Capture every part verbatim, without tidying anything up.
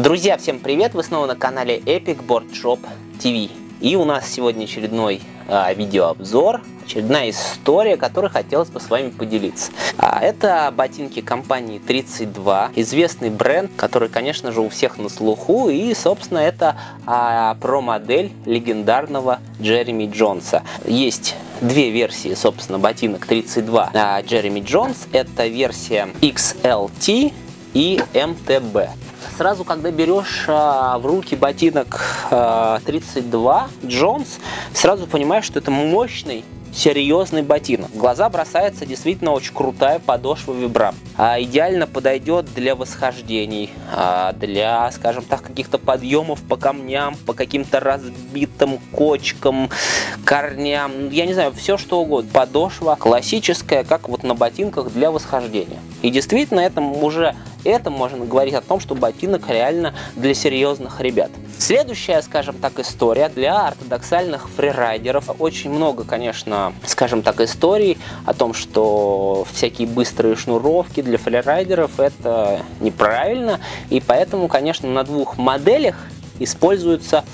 Друзья, всем привет! Вы снова на канале Epic Boardshop ти ви. И у нас сегодня очередной а, видеообзор, очередная история, которой хотелось бы с вами поделиться. А, это ботинки компании тридцать два, известный бренд, который, конечно же, у всех на слуху. И, собственно, это а, промодель легендарного Джереми Джонса. Есть две версии, собственно, ботинок тридцать два а, Джереми Джонс. Это версия икс эл ти и эм тэ бэ. Сразу, когда берешь а, в руки ботинок а, тридцать два Jones, сразу понимаешь, что это мощный, серьезный ботинок. В глаза бросается действительно очень крутая подошва Vibram. А, идеально подойдет для восхождений, а, для, скажем так, каких-то подъемов по камням, по каким-то разбитым кочкам, корням, я не знаю, все что угодно. Подошва классическая, как вот на ботинках для восхождения. И действительно, это уже... Это можно говорить о том, что ботинок реально для серьезных ребят. Следующая, скажем так, история для ортодоксальных фрирайдеров. Очень много, конечно, скажем так, историй о том, что всякие быстрые шнуровки для фрирайдеров это неправильно. И поэтому, конечно, на двух моделях используется,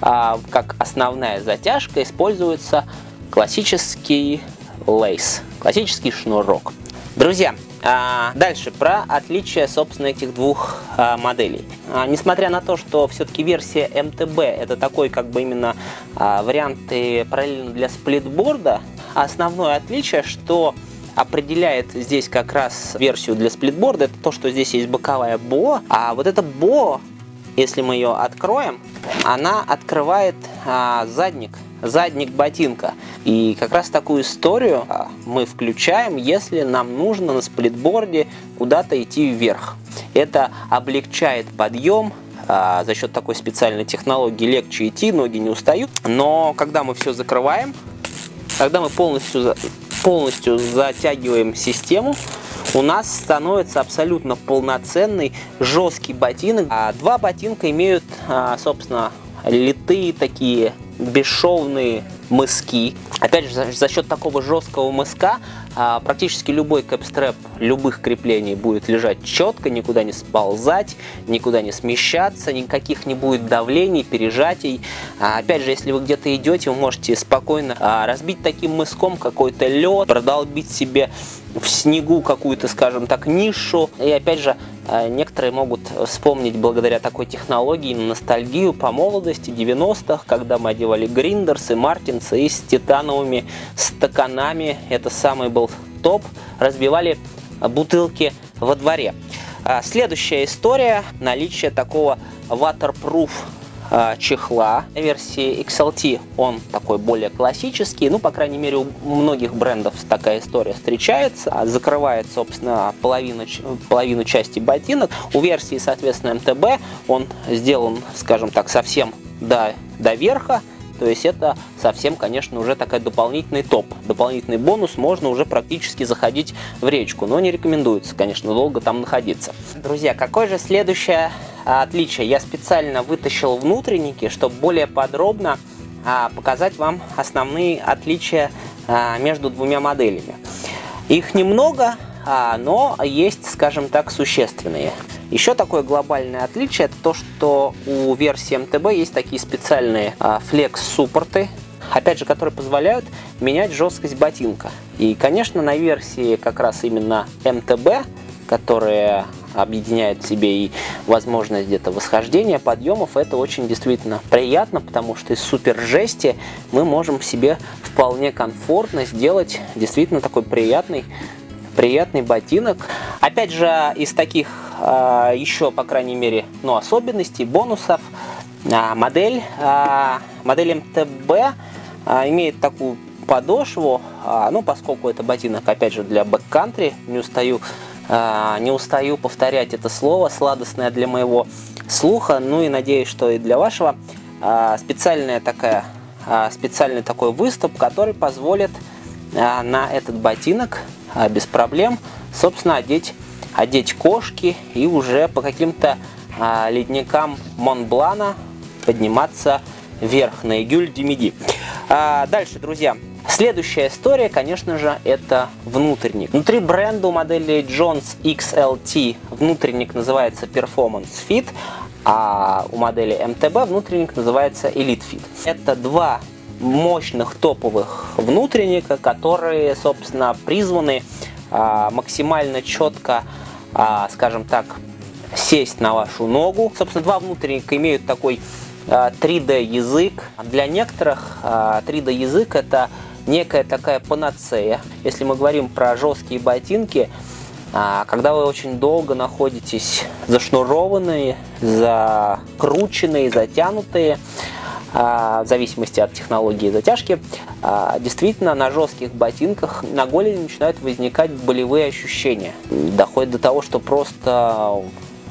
а, как основная затяжка, используется классический лейс, классический шнурок. Друзья, а дальше про отличие, собственно, этих двух а, моделей. А, несмотря на то, что все-таки версия эм тэ бэ это такой, как бы именно а, варианты параллельно для сплитборда, основное отличие, что определяет здесь как раз версию для сплитборда, это то, что здесь есть боковая БО, а вот эта БО, если мы ее откроем, она открывает а, задник. задник ботинка. И как раз такую историю мы включаем, если нам нужно на сплитборде куда-то идти вверх. Это облегчает подъем, а, за счет такой специальной технологии легче идти, ноги не устают. Но когда мы все закрываем, когда мы полностью, полностью затягиваем систему, у нас становится абсолютно полноценный жесткий ботинок. А два ботинка имеют, а, собственно, литые такие бесшовные мыски. Опять же, за, за счет такого жесткого мыска а, практически любой кэпстрэп любых креплений будет лежать четко, никуда не сползать, никуда не смещаться, никаких не будет давлений, пережатий. А, опять же, если вы где-то идете, вы можете спокойно а, разбить таким мыском какой-то лед, продолбить себе в снегу какую-то, скажем так, нишу. И опять же, некоторые могут вспомнить благодаря такой технологии ностальгию по молодости девяностых, когда мы одевали Гриндерс и Мартенс и с титановыми стаканами, это самый был топ, разбивали бутылки во дворе. Следующая история, наличие такого waterproof чехла. На версии икс эл ти он такой более классический, ну, по крайней мере, у многих брендов такая история встречается, закрывает, собственно, половину, половину части ботинок. У версии, соответственно, эм тэ бэ он сделан, скажем так, совсем до, до верха, то есть это совсем, конечно, уже такой дополнительный топ, дополнительный бонус, можно уже практически заходить в речку, но не рекомендуется, конечно, долго там находиться. Друзья, какое же следующее отличие? Я специально вытащил внутренники, чтобы более подробно а, показать вам основные отличия а, между двумя моделями. Их немного, а, но есть, скажем так, существенные. Еще такое глобальное отличие, это то, что у версии эм тэ бэ есть такие специальные а, флекс-суппорты, опять же, которые позволяют менять жесткость ботинка. И, конечно, на версии как раз именно эм тэ бэ, которые объединяет в себе и возможность где-то восхождения, подъемов, это очень действительно приятно, потому что из супер жести мы можем себе вполне комфортно сделать действительно такой приятный, приятный ботинок. Опять же, из таких а, еще, по крайней мере, ну, особенностей, бонусов, а, модель, а, модель эм тэ бэ а, имеет такую подошву, а, ну, поскольку это ботинок, опять же, для бэккантри, не устаю Не устаю повторять это слово, сладостное для моего слуха, ну и надеюсь, что и для вашего. Специальная такая, специальный такой выступ, который позволит на этот ботинок без проблем, собственно, одеть, одеть кошки и уже по каким-то ледникам Мон Блана подниматься вверх на Аiguille du Midi. Дальше, друзья. Следующая история, конечно же, это внутренник. Внутри бренда у модели Jones икс эл ти внутренник называется Performance Fit, а у модели эм тэ бэ внутренник называется Elite Fit. Это два мощных топовых внутренника, которые, собственно, призваны а, максимально четко, а, скажем так, сесть на вашу ногу. Собственно, два внутренника имеют такой а, три дэ язык. Для некоторых а, три дэ язык это некая такая панацея. Если мы говорим про жесткие ботинки, а, когда вы очень долго находитесь зашнурованные, закрученные, затянутые, в зависимости от технологии затяжки, действительно на жестких ботинках на голени начинают возникать болевые ощущения. Доходит до того, что просто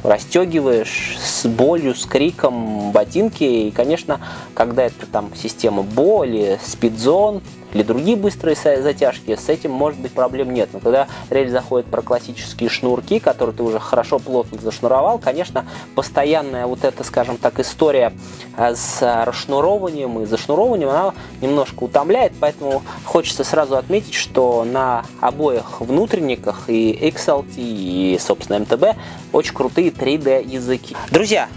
расстегиваешь с болью, с криком ботинки. И, конечно, когда это там система боли, Speedzone или другие быстрые затяжки, с этим может быть проблем нет. Но когда речь заходит про классические шнурки, которые ты уже хорошо плотно зашнуровал, конечно, постоянная вот эта, скажем так, история с расшнурованием и зашнурованием, она немножко утомляет, поэтому хочется сразу отметить, что на обоих внутренниках, и икс эл ти, и, собственно, эм тэ бэ, очень крутые три дэ языки. Друзья,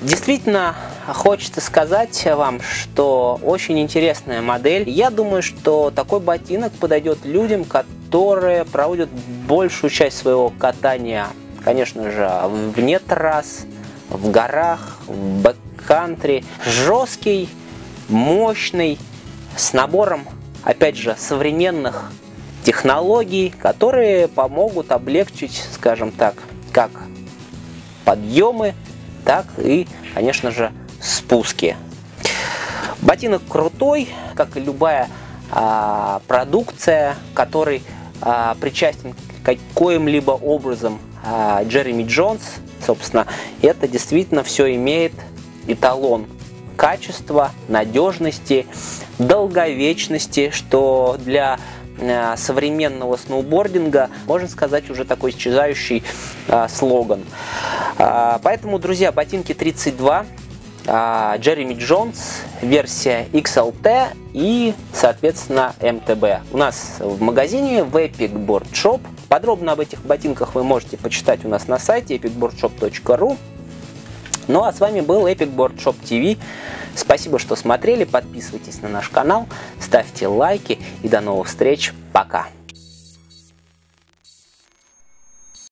действительно, хочется сказать вам, что очень интересная модель. Я думаю, что такой ботинок подойдет людям, которые проводят большую часть своего катания, конечно же, вне трасс, в горах, в бэккантри. Жесткий, мощный, с набором, опять же, современных технологий, которые помогут облегчить, скажем так, как подъемы, так и, конечно же, спуски. Ботинок крутой, как и любая а, продукция, который а, причастен каким-либо образом а, Джереми Джонс. Собственно, это действительно все имеет эталон качества, надежности, долговечности, что для современного сноубординга, можно сказать, уже такой исчезающий а, слоган. А, поэтому, друзья, ботинки тридцать два, а, Jeremy Jones, версия икс эл ти и, соответственно, эм тэ бэ. У нас в магазине в Epic Boardshop. Подробно об этих ботинках вы можете почитать у нас на сайте эпик бордшоп точка ру. Ну а с вами был Epic Boardshop ти ви. Спасибо, что смотрели, подписывайтесь на наш канал, ставьте лайки и до новых встреч. Пока!